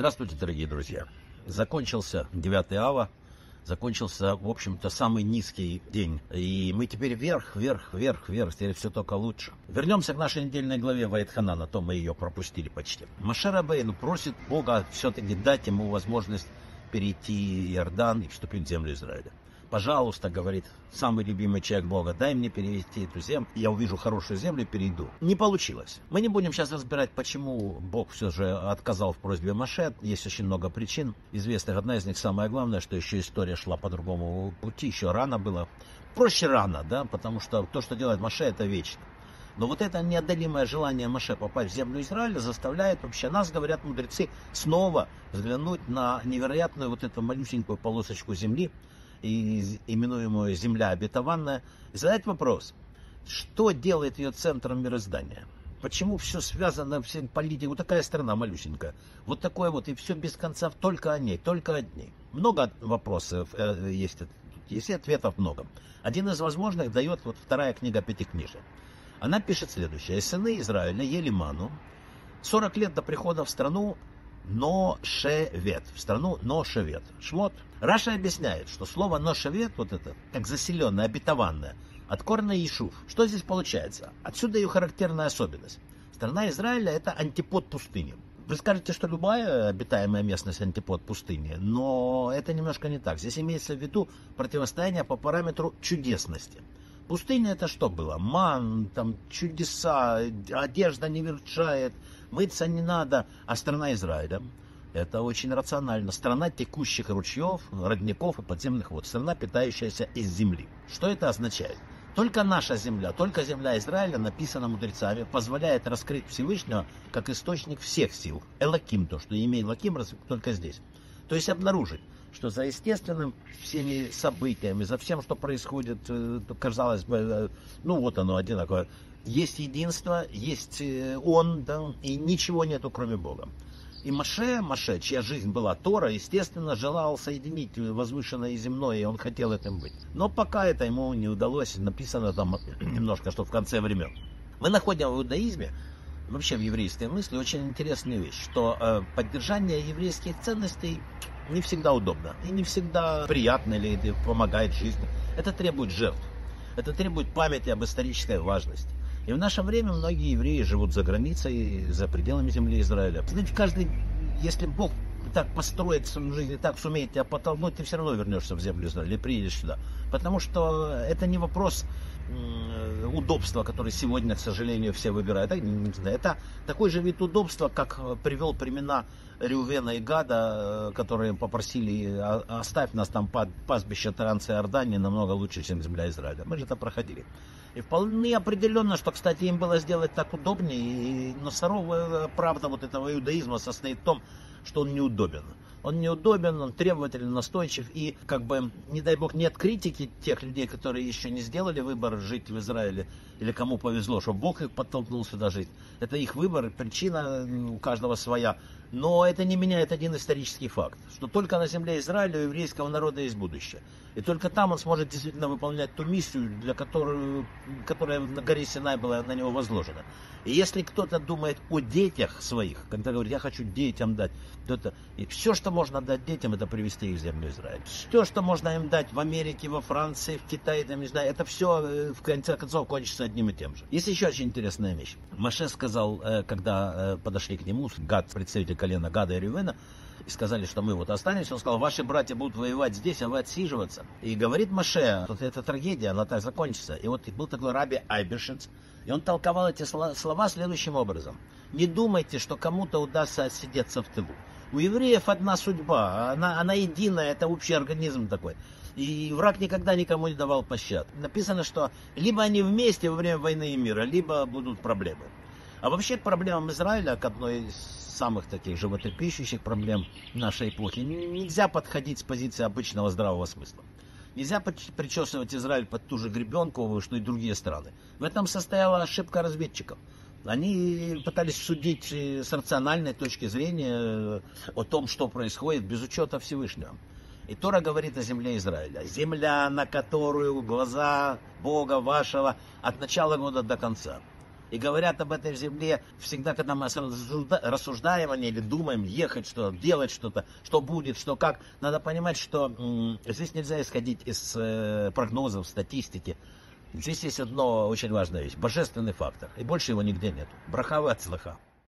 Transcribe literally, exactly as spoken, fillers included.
Здравствуйте, дорогие друзья! Закончился девятое ава, закончился, в общем-то, самый низкий день. И мы теперь вверх, вверх, вверх, вверх, теперь все только лучше. Вернемся к нашей недельной главе Вайтхана, на то мы ее пропустили почти. Моше Рабейну просит Бога все-таки дать ему возможность перейти Иордан и вступить в землю Израиля. Пожалуйста, говорит, самый любимый человек Бога, дай мне перевести эту землю, я увижу хорошую землю и перейду. Не получилось. Мы не будем сейчас разбирать, почему Бог все же отказал в просьбе Моше. Есть очень много причин известных. Одна из них, самое главное, что еще история шла по другому пути, еще рано было. Проще рано, да, потому что то, что делает Моше, это вечно. Но вот это неодолимое желание Моше попасть в землю Израиля заставляет вообще нас, говорят мудрецы, снова взглянуть на невероятную вот эту малюсенькую полосочку земли, и именуемую земля обетованная, и задать вопрос, что делает ее центром мироздания? Почему все связано, все политика, вот такая страна малюсенькая, вот такое вот, и все без конца только о ней, только о ней. Много вопросов есть, есть ответов много. Один из возможных дает вот вторая книга Пятикнижия. Она пишет следующее. Сыны Израиля ели ману сорок лет до прихода в страну Но Шевет, в страну Но Шевет, Шмот. Раша объясняет, что слово Но Шевет, вот это, как заселенное, обетованное, от корня Ешув. Что здесь получается? Отсюда ее характерная особенность. Страна Израиля – это антипод пустыни. Вы скажете, что любая обитаемая местность – антипод пустыни, но это немножко не так. Здесь имеется в виду противостояние по параметру чудесности. Пустыня – это что было? Ман, там, чудеса, одежда не верчает, мыться не надо. А страна Израиля – это очень рационально. Страна текущих ручьев, родников и подземных вод. Страна, питающаяся из земли. Что это означает? Только наша земля, только земля Израиля, написана мудрецами, позволяет раскрыть Всевышнего как источник всех сил. Элаким, то, что имеет Элаким, только здесь. То есть обнаружить, что за естественным всеми событиями, за всем, что происходит, казалось бы, ну вот оно одинаково. Есть единство, есть он, да, и ничего нету, кроме Бога. И Моше, Моше, чья жизнь была Тора, естественно, желал соединить возвышенное и земное, и он хотел этим быть. Но пока это ему не удалось, написано там немножко, что в конце времен. Мы находим в иудаизме, вообще в еврейской мысли, очень интересную вещь, что поддержание еврейских ценностей не всегда удобно, и не всегда приятно или помогает жизни. Это требует жертв, это требует памяти об исторической важности. И в наше время многие евреи живут за границей, за пределами земли Израиля. Знаете, каждый, если Бог так построит свою жизнь, так сумеет тебя подтолкнуть, ты все равно вернешься в землю Израиля и приедешь сюда. Потому что это не вопрос удобства, которое сегодня, к сожалению, все выбирают. Это такой же вид удобства, как привел племена Реувена и Гада, которые попросили, оставь нас там пастбище Трансиордании намного лучше, чем земля Израиля. Мы же это проходили. И вполне определенно, что, кстати, им было сделать так удобнее, но суровая правда вот этого иудаизма состоит в том, что он неудобен. Он неудобен, он требователен, настойчив, и, как бы, не дай бог, нет критики тех людей, которые еще не сделали выбор жить в Израиле, или кому повезло, что Бог их подтолкнул сюда жить. Это их выбор, причина у каждого своя. Но это не меняет один исторический факт, что только на земле Израиля у еврейского народа есть будущее. И только там он сможет действительно выполнять ту миссию, для которой, которая на горе Синай была на него возложена. И если кто-то думает о детях своих, когда говорит, я хочу детям дать, то это... И все, что можно дать детям, это привести их в землю Израиля. Все, что можно им дать в Америке, во Франции, в Китае, там, не знаю, это все в конце концов кончится одним и тем же. Есть еще очень интересная вещь. Моше сказал, когда подошли к нему, Гад, представитель колена Гада и Реувена, и сказали, что мы вот останемся, он сказал, ваши братья будут воевать здесь, а вы отсиживаться. И говорит Моше, вот эта трагедия, она так закончится. И вот был такой раби Айбершинц, и он толковал эти слова следующим образом. Не думайте, что кому-то удастся отсидеться в тылу. У евреев одна судьба, она, она единая, это общий организм такой. И враг никогда никому не давал пощад. Написано, что либо они вместе во время войны и мира, либо будут проблемы. А вообще к проблемам Израиля, к одной из самых таких животрепещущих проблем нашей эпохи, нельзя подходить с позиции обычного здравого смысла. Нельзя причесывать Израиль под ту же гребенку, что и другие страны. В этом состояла ошибка разведчиков. Они пытались судить с рациональной точки зрения о том, что происходит, без учета Всевышнего. И Тора говорит о земле Израиля. Земля, на которую глаза Бога вашего от начала года до конца. И говорят об этой земле всегда, когда мы рассуждаем о ней или думаем, ехать что-то, делать что-то, что будет, что как. Надо понимать, что здесь нельзя исходить из прогнозов, статистики. Здесь есть одно очень важное вещь – божественный фактор. И больше его нигде нет. Браха ве ацлаха.